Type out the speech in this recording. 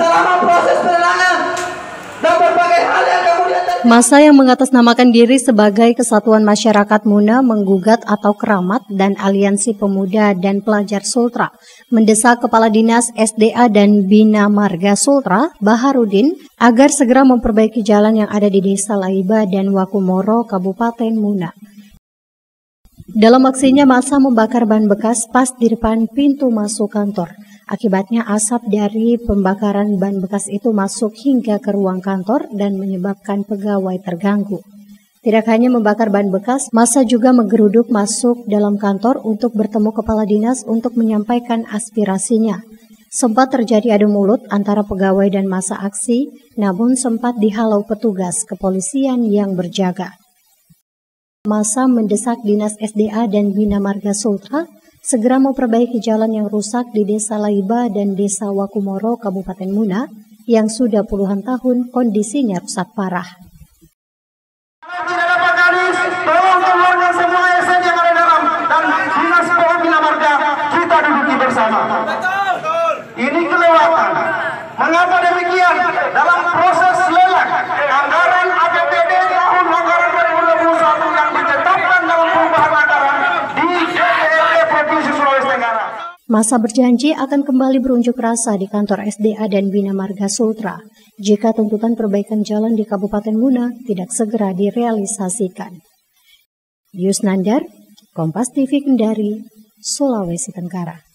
selama proses penerangan dan berbagai hal yang kemudian terjadi. Masa yang mengatasnamakan diri sebagai Kesatuan Masyarakat Muna menggugat atau keramat dan Aliansi Pemuda dan Pelajar Sultra mendesak Kepala Dinas SDA dan Bina Marga Sultra, Burhanuddin, agar segera memperbaiki jalan yang ada di Desa Laiba dan Wakumoro, Kabupaten Muna. Dalam aksinya, massa membakar ban bekas pas di depan pintu masuk kantor. Akibatnya asap dari pembakaran ban bekas itu masuk hingga ke ruang kantor dan menyebabkan pegawai terganggu. Tidak hanya membakar ban bekas, massa juga menggeruduk masuk dalam kantor untuk bertemu kepala dinas untuk menyampaikan aspirasinya. Sempat terjadi adu mulut antara pegawai dan massa aksi, namun sempat dihalau petugas kepolisian yang berjaga. Massa mendesak Dinas SDA dan Bina Marga Sultra segera memperbaiki jalan yang rusak di Desa Laiba dan Desa Wakumoro, Kabupaten Muna, yang sudah puluhan tahun kondisinya rusak parah. Ini kelewatan. Mengapa demikian? Dalam proses lelang anggaran APBD tahun anggaran 2021 yang ditetapkan dalam perubahan anggaran di DPRD Provinsi Sulawesi Tenggara. Massa berjanji akan kembali berunjuk rasa di kantor SDA dan Bina Marga Sultra jika tuntutan perbaikan jalan di Kabupaten Muna tidak segera direalisasikan. Yusnandar, Kompas TV Kendari, Sulawesi Tenggara.